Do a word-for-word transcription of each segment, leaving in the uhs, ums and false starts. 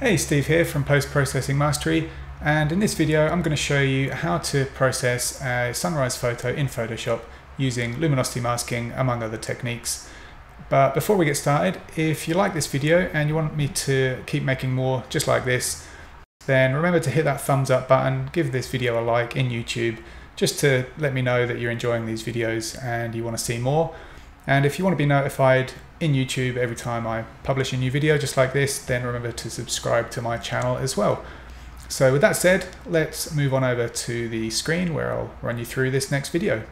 Hey, Steve here from Post Processing Mastery, and in this video I'm going to show you how to process a sunrise photo in Photoshop using luminosity masking, among other techniques. But before we get started, if you like this video and you want me to keep making more just like this, then remember to hit that thumbs up button, give this video a like in YouTube, just to let me know that you're enjoying these videos and you want to see more. And if you want to be notified in YouTube every time I publish a new video just like this, then remember to subscribe to my channel as well. So with that said, let's move on over to the screen where I'll run you through this next video.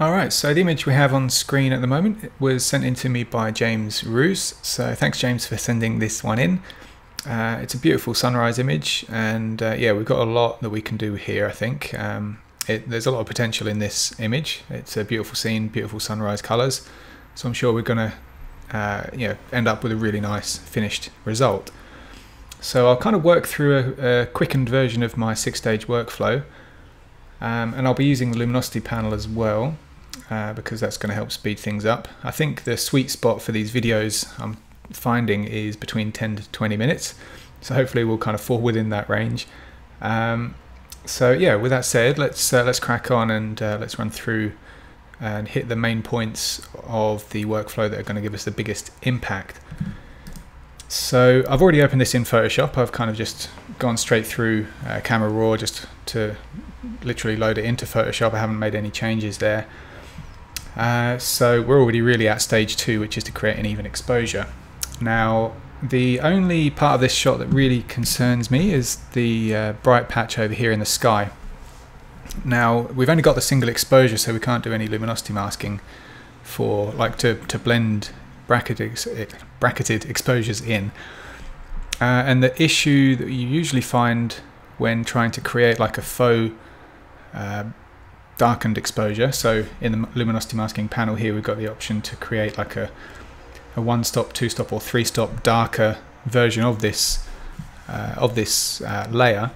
Alright, so the image we have on screen at the moment was sent in to me by James Ruse, so thanks James for sending this one in. Uh, it's a beautiful sunrise image, and uh, yeah, we've got a lot that we can do here, I think. Um, It, there's a lot of potential in this image. It's a beautiful scene, beautiful sunrise colors. So I'm sure we're gonna uh, you know, end up with a really nice finished result. So I'll kind of work through a, a quickened version of my six-stage workflow. Um, and I'll be using the luminosity panel as well, uh, because that's gonna help speed things up. I think the sweet spot for these videos I'm finding is between ten to twenty minutes. So hopefully we'll kind of fall within that range. Um, So yeah, with that said, let's uh, let's crack on and uh, let's run through and hit the main points of the workflow that are going to give us the biggest impact. So I've already opened this in Photoshop. I've kind of just gone straight through uh, Camera Raw just to literally load it into Photoshop. I haven't made any changes there. Uh, so we're already really at stage two, which is to create an even exposure. Now, the only part of this shot that really concerns me is the uh, bright patch over here in the sky. Now, we've only got the single exposure, so we can't do any luminosity masking for like to, to blend bracketed, bracketed exposures in. Uh, and the issue that you usually find when trying to create like a faux uh, darkened exposure, so in the luminosity masking panel here, we've got the option to create like a a one-stop, two-stop, or three-stop darker version of this uh, of this uh, layer.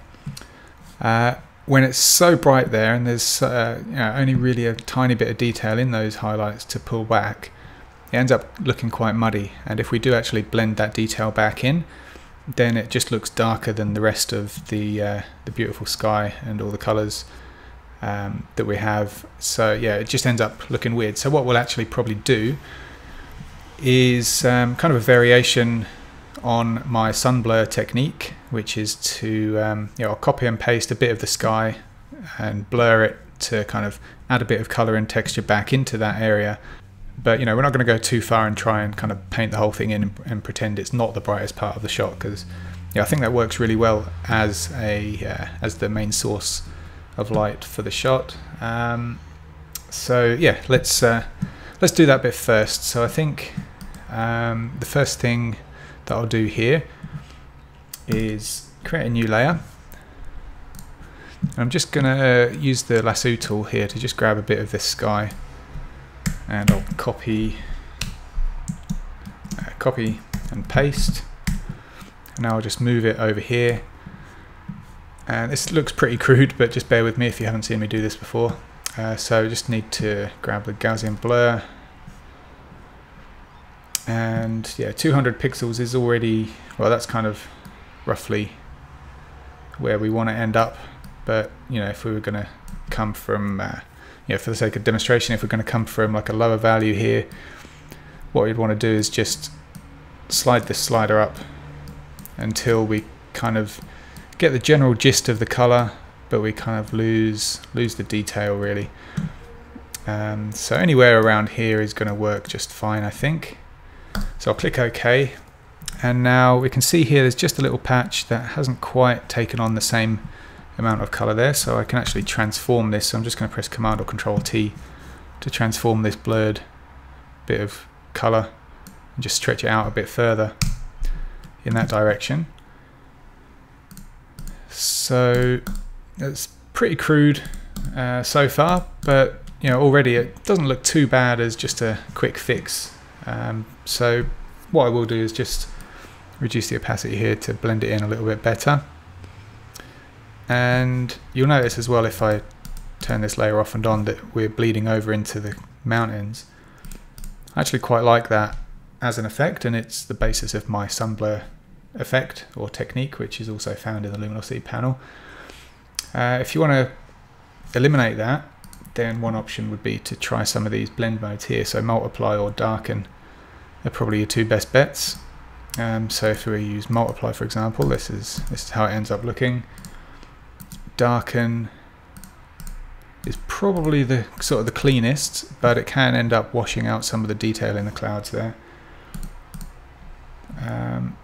Uh, when it's so bright there, and there's uh, you know, only really a tiny bit of detail in those highlights to pull back, it ends up looking quite muddy. And if we do actually blend that detail back in, then it just looks darker than the rest of the uh, the beautiful sky and all the colours um, that we have. So yeah, it just ends up looking weird. So what we'll actually probably do is um, kind of a variation on my sun blur technique, which is to um, you know, I'll copy and paste a bit of the sky and blur it to kind of add a bit of color and texture back into that area. But you know, we're not going to go too far and try and kind of paint the whole thing in and, and pretend it's not the brightest part of the shot, because yeah, I think that works really well as a uh, as the main source of light for the shot. Um, so yeah, let's uh, let's do that bit first. So I think um, the first thing that I'll do here is create a new layer. And I'm just gonna use the lasso tool here to just grab a bit of this sky, and I'll copy, uh, copy and paste. And now I'll just move it over here. And this looks pretty crude, but just bear with me if you haven't seen me do this before. Uh, so just need to grab the Gaussian blur, and yeah, two hundred pixels is already, well, that's kind of roughly where we want to end up. But you know, if we were going to come from, uh, you know, for the sake of demonstration, if we're going to come from like a lower value here, what we'd want to do is just slide this slider up until we kind of get the general gist of the color, but we kind of lose lose the detail really. Um, so anywhere around here is going to work just fine, I think. So I'll click OK, and now we can see here there's just a little patch that hasn't quite taken on the same amount of color there, so I can actually transform this. So I'm just going to press Command or Control T to transform this blurred bit of color and just stretch it out a bit further in that direction. So it's pretty crude uh, so far, but you know, already it doesn't look too bad as just a quick fix. Um, so what I will do is just reduce the opacity here to blend it in a little bit better. And you'll notice as well, if I turn this layer off and on, that we're bleeding over into the mountains. I actually quite like that as an effect, and it's the basis of my sunblur effect or technique, which is also found in the luminosity panel. Uh, if you want to eliminate that, then one option would be to try some of these blend modes here. So multiply or darken are probably your two best bets. Um, so if we use multiply, for example, this is this is how it ends up looking. Darken is probably the sort of the cleanest, but it can end up washing out some of the detail in the clouds there. Um,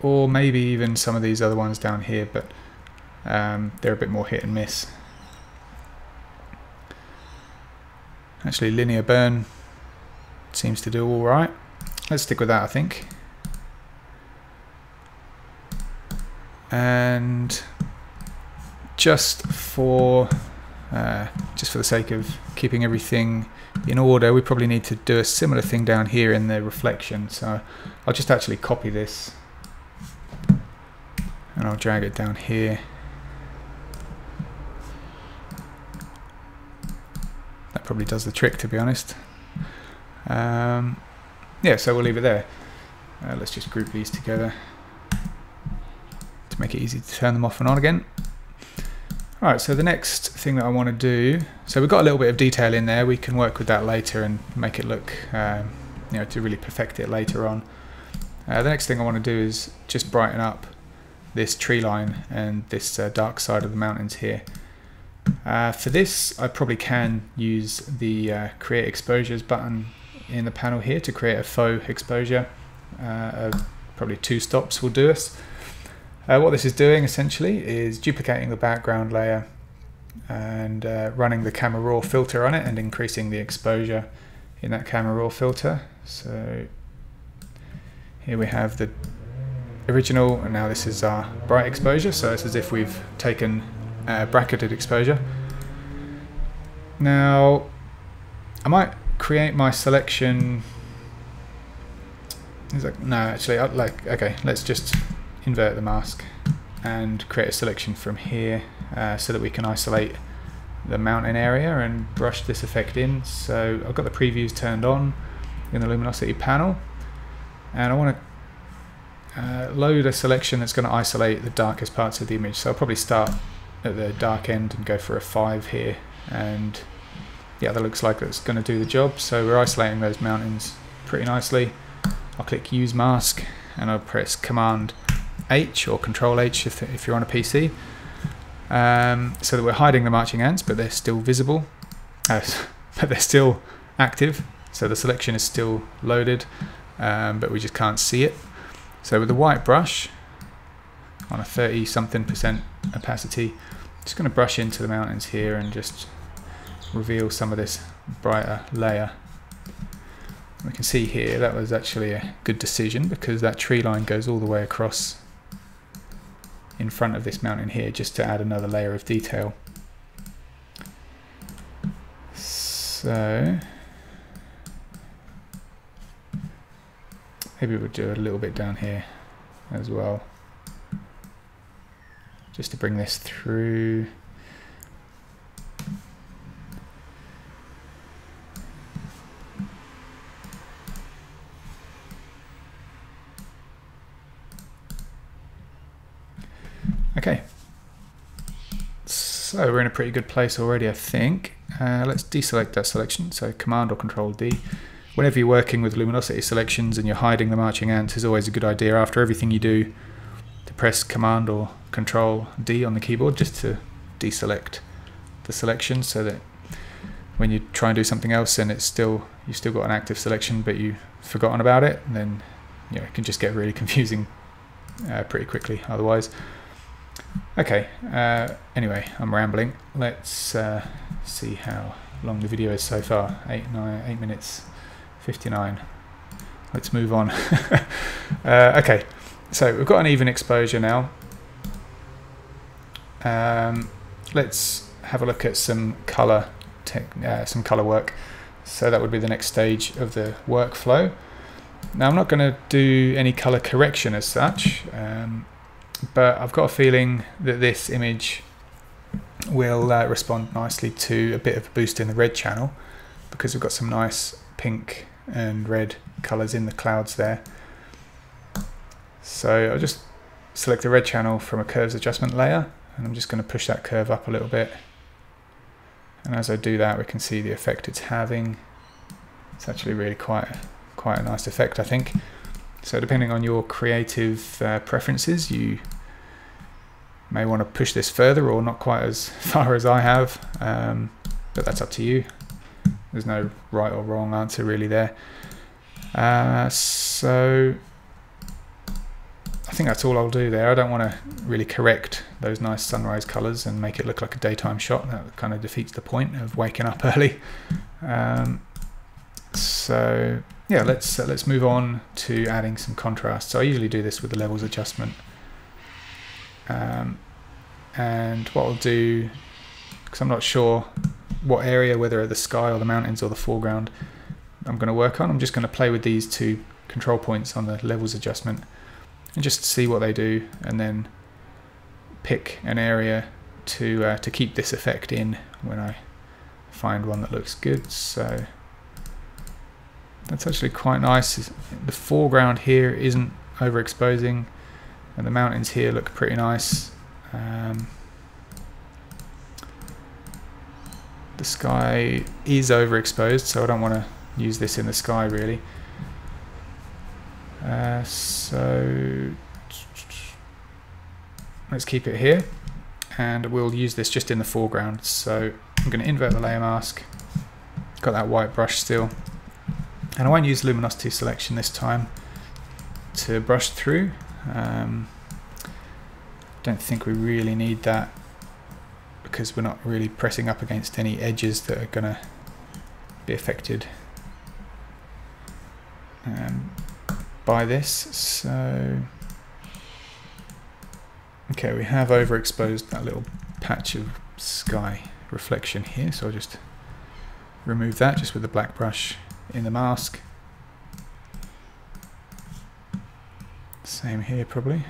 or maybe even some of these other ones down here, but um, they're a bit more hit and miss. Actually, linear burn seems to do all right. Let's stick with that, I think. And just for uh, just for the sake of keeping everything in order, we probably need to do a similar thing down here in the reflection. So I'll just actually copy this and I'll drag it down here. That probably does the trick, to be honest. Um, yeah, so we'll leave it there. Uh, let's just group these together to make it easy to turn them off and on again. Alright, so the next thing that I want to do, so we've got a little bit of detail in there, we can work with that later and make it look, um, you know, to really perfect it later on. Uh, the next thing I want to do is just brighten up this tree line and this uh, dark side of the mountains here. Uh, for this, I probably can use the uh, Create Exposures button in the panel here to create a faux exposure. Uh, of probably two stops will do us. Uh, what this is doing essentially is duplicating the background layer and uh, running the camera raw filter on it and increasing the exposure in that camera raw filter. So here we have the original, and now this is our bright exposure, so it's as if we've taken uh, bracketed exposure. Now I might create my selection. Is that, no, actually, I'd like, okay, let's just invert the mask and create a selection from here uh, so that we can isolate the mountain area and brush this effect in. So I've got the previews turned on in the luminosity panel, and I want to uh, load a selection that's going to isolate the darkest parts of the image. So I'll probably start at the dark end and go for a five here, and yeah, that looks like it's going to do the job. So we're isolating those mountains pretty nicely. I'll click use mask and I'll press command H or Control H if, if you're on a P C, um, so that we're hiding the marching ants, but they're still visible, uh, but they're still active. So the selection is still loaded, um, but we just can't see it. So with the white brush on a thirty something percent opacity, just going to brush into the mountains here and just reveal some of this brighter layer. We can see here that was actually a good decision, because that tree line goes all the way across in front of this mountain here, just to add another layer of detail. So maybe we'll do a little bit down here as well, just to bring this through. Okay, so we're in a pretty good place already, I think. Uh, let's deselect that selection, so Command or Control D. Whenever you're working with luminosity selections and you're hiding the marching ants, is always a good idea after everything you do to press Command or Control D on the keyboard, just to deselect the selection, so that when you try and do something else and it's still, you've still got an active selection but you've forgotten about it, and then you know, it can just get really confusing uh, pretty quickly otherwise. Okay, uh, anyway, I'm rambling. Let's uh, see how long the video is so far. eight, nine, eight minutes fifty-nine. Let's move on. uh, okay, so we've got an even exposure now. Um, let's have a look at some color tech, uh, some color work. So that would be the next stage of the workflow. Now I'm not going to do any color correction as such. Um, But I've got a feeling that this image will uh, respond nicely to a bit of a boost in the red channel, because we've got some nice pink and red colors in the clouds there. So I'll just select the red channel from a curves adjustment layer, and I'm just going to push that curve up a little bit. And as I do that, we can see the effect it's having. It's actually really quite quite a nice effect, I think. So depending on your creative uh, preferences, you may want to push this further or not quite as far as I have, um, but that's up to you. There's no right or wrong answer really there. Uh, so I think that's all I'll do there. I don't want to really correct those nice sunrise colors and make it look like a daytime shot. That kind of defeats the point of waking up early. Um, so yeah, let's uh, let's move on to adding some contrast. So I usually do this with the levels adjustment. Um, and what I'll do, because I'm not sure what area, whether the sky or the mountains or the foreground I'm going to work on, I'm just going to play with these two control points on the levels adjustment and just see what they do, and then pick an area to uh, to keep this effect in when I find one that looks good. So that's actually quite nice. The foreground here isn't overexposing, and the mountains here look pretty nice. Um, the sky is overexposed, so I don't want to use this in the sky really. Uh, so let's keep it here, and we'll use this just in the foreground. So I'm going to invert the layer mask, got that white brush still, and I won't use luminosity selection this time to brush through. Um, don't think we really need that, because we're not really pressing up against any edges that are going to be affected um, by this. So okay, we have overexposed that little patch of sky reflection here, so I'll just remove that just with the black brush in the mask. Same here probably.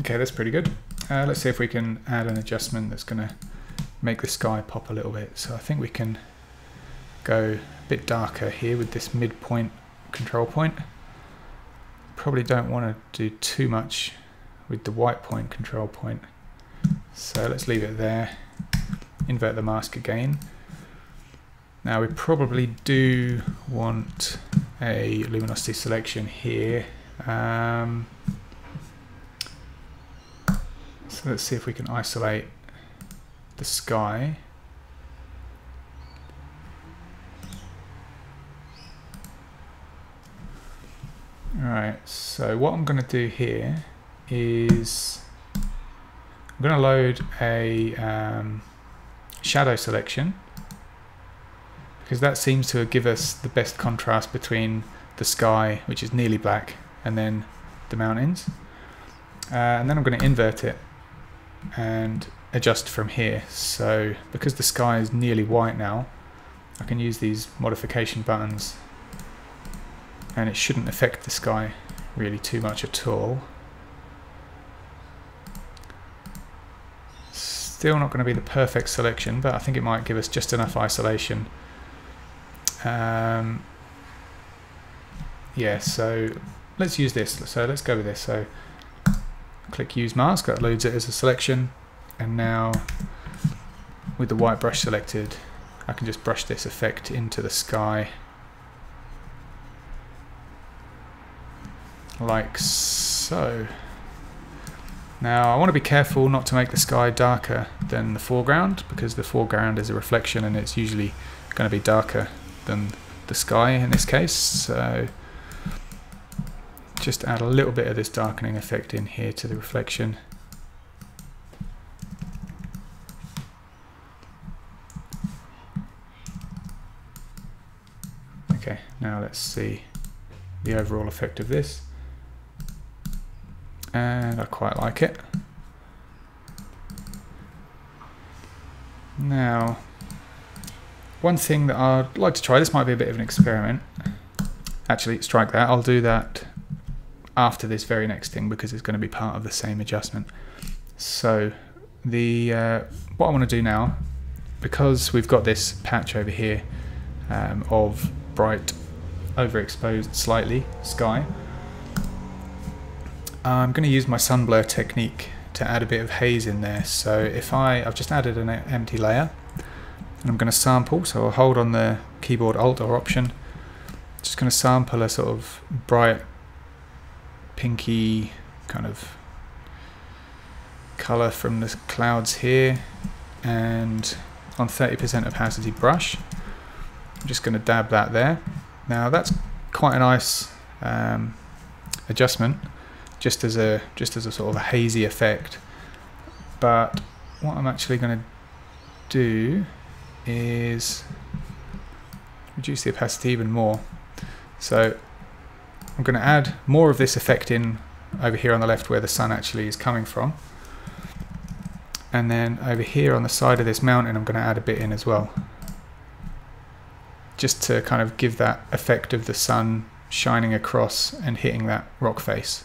Okay, that's pretty good. Uh, let's see if we can add an adjustment that's going to make the sky pop a little bit. So I think we can go a bit darker here with this midpoint control point. Probably don't want to do too much with the white point control point. So let's leave it there. Invert the mask again. Now we probably do want a luminosity selection here. Um, so let's see if we can isolate the sky. Alright, so what I'm going to do here is I'm going to load a um, shadow selection, because that seems to give us the best contrast between the sky, which is nearly black, and then the mountains. Uh, and then I'm going to invert it and adjust from here. So because the sky is nearly white now, I can use these modification buttons, and it shouldn't affect the sky really too much at all. Still not going to be the perfect selection, but I think it might give us just enough isolation. Um, yeah, so let's use this. So let's go with this. So click Use Mask, that loads it as a selection, and now with the white brush selected, I can just brush this effect into the sky like so. Now I want to be careful not to make the sky darker than the foreground, because the foreground is a reflection and it's usually going to be darker than the sky in this case. So just add a little bit of this darkening effect in here to the reflection. Okay, now let's see the overall effect of this, and I quite like it. Now one thing that I'd like to try, this might be a bit of an experiment, actually strike that, I'll do that after this very next thing because it's going to be part of the same adjustment. So the uh, what I want to do now, because we've got this patch over here um, of bright, overexposed slightly sky, I'm going to use my sun blur technique to add a bit of haze in there. So if I, I've just added an empty layer, and I'm going to sample, so I'll hold on the keyboard Alt or Option, just going to sample a sort of bright pinky kind of colour from the clouds here, and on thirty percent opacity brush, I'm just going to dab that there. Now that's quite a nice um, adjustment, just as a just as a sort of a hazy effect. But what I'm actually going to do is reduce the opacity even more. So I'm going to add more of this effect in over here on the left where the sun actually is coming from. And then over here on the side of this mountain, I'm going to add a bit in as well, just to kind of give that effect of the sun shining across and hitting that rock face.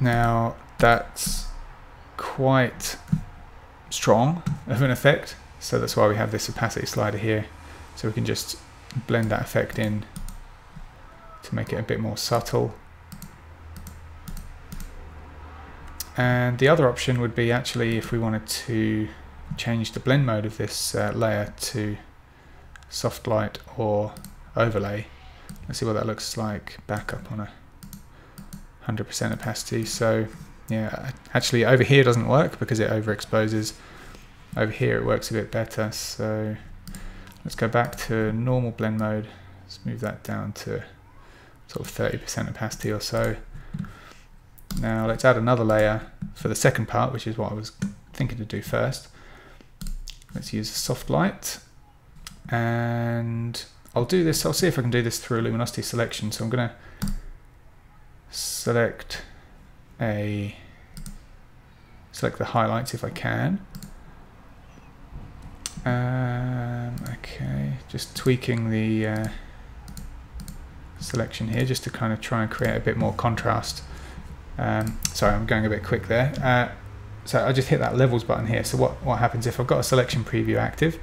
Now that's quite strong of an effect, so that's why we have this opacity slider here, so we can just blend that effect in to make it a bit more subtle. And the other option would be actually if we wanted to change the blend mode of this uh, layer to soft light or overlay. Let's see what that looks like back up on a one hundred percent opacity. So yeah, actually over here doesn't work because it overexposes. Over here it works a bit better. So let's go back to normal blend mode. Let's move that down to sort of thirty percent opacity or so. Now let's add another layer for the second part, which is what I was thinking to do first. Let's use soft light, and I'll do this, I'll see if I can do this through luminosity selection. So I'm going to select a select the highlights if I can. Um, okay, just tweaking the uh, selection here just to kind of try and create a bit more contrast. Um, sorry, I'm going a bit quick there. Uh, so I just hit that levels button here. So what, what happens if I've got a selection preview active,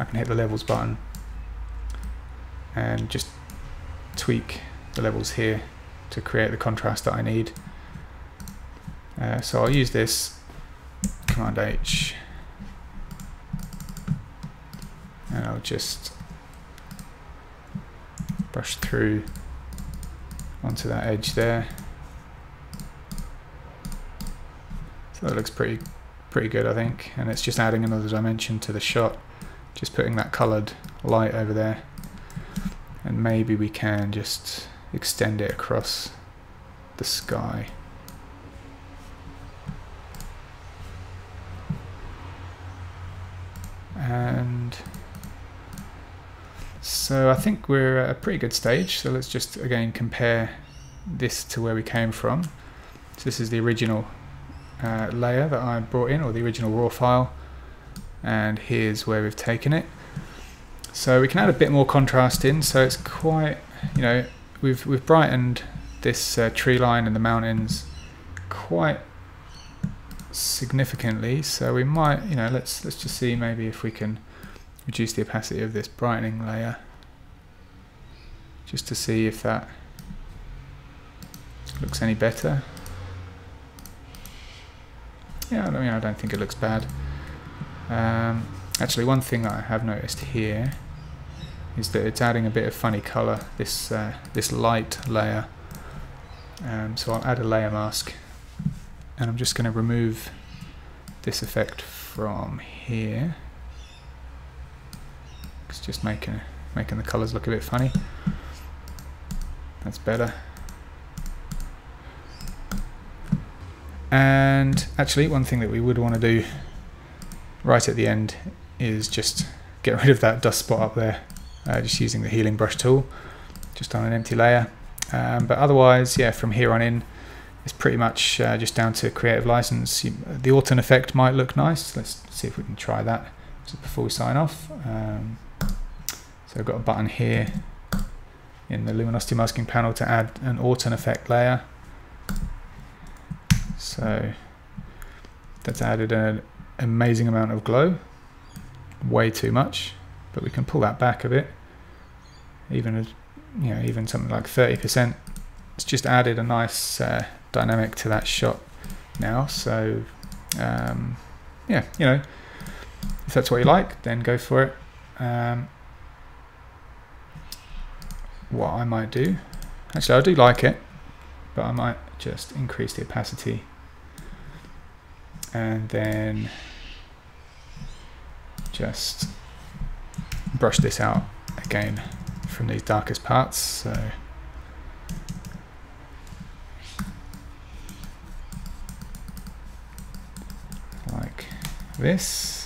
I can hit the levels button and just tweak the levels here to create the contrast that I need. Uh, so I'll use this, Command H, and I'll just brush through onto that edge there. So that looks pretty, pretty good, I think. And it's just adding another dimension to the shot, just putting that coloured light over there. And maybe we can just extend it across the sky. And so I think we're at a pretty good stage. So let's just again compare this to where we came from. So this is the original uh, layer that I brought in, or the original raw file. And here's where we've taken it. So we can add a bit more contrast in, so it's quite, you know, we've we've brightened this uh, tree line and the mountains quite significantly. So we might, you know, let's let's just see maybe if we can reduce the opacity of this brightening layer, just to see if that looks any better. Yeah, I mean, I don't think it looks bad. Um, Actually, one thing that I have noticed here is that it's adding a bit of funny colour, this uh, this light layer. Um, so I'll add a layer mask, and I'm just going to remove this effect from here. It's just making making the colours look a bit funny. That's better. And actually, one thing that we would want to do right at the end is just get rid of that dust spot up there, uh, just using the healing brush tool, just on an empty layer. Um, but otherwise, yeah, from here on in, it's pretty much uh, just down to creative license. You, the autumn effect might look nice. Let's see if we can try that just before we sign off. Um, so I've got a button here in the luminosity masking panel to add an autumn effect layer. So That's added an amazing amount of glow, way too much, but we can pull that back a bit. Even as you know, even something like thirty percent. It's just added a nice uh, dynamic to that shot now. So um, yeah, you know, if that's what you like, then go for it. Um, what I might do, actually I do like it, but I might just increase the opacity and then just brush this out again from these darkest parts. So like this.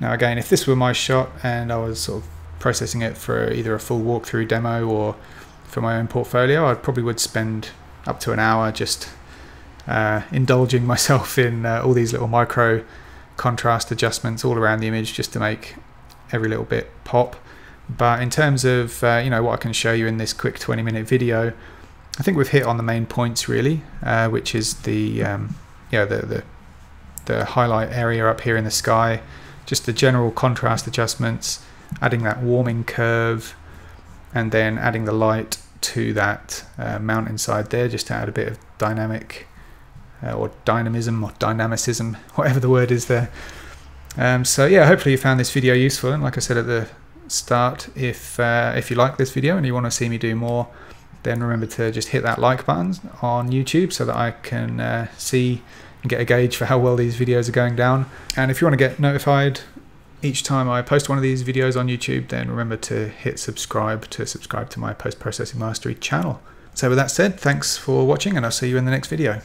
Now again, if this were my shot and I was sort of processing it for either a full walkthrough demo or for my own portfolio, I probably would spend up to an hour just uh, indulging myself in uh, all these little micro contrast adjustments all around the image just to make every little bit pop. But in terms of uh, you know, what I can show you in this quick twenty minute video, I think we've hit on the main points really, uh, which is the um, you know, the, the the highlight area up here in the sky, just the general contrast adjustments, adding that warming curve, and then adding the light to that uh, mountainside there just to add a bit of dynamic uh, or dynamism or dynamicism, whatever the word is there. Um, so yeah, hopefully you found this video useful, and like I said at the start, if uh, if you like this video and you want to see me do more, then remember to just hit that like button on YouTube so that I can uh, see and get a gauge for how well these videos are going down. And if you want to get notified each time I post one of these videos on YouTube, then remember to hit subscribe to subscribe to my Post Processing Mastery channel. So with that said, thanks for watching, and I'll see you in the next video.